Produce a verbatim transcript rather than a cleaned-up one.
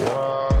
Wow.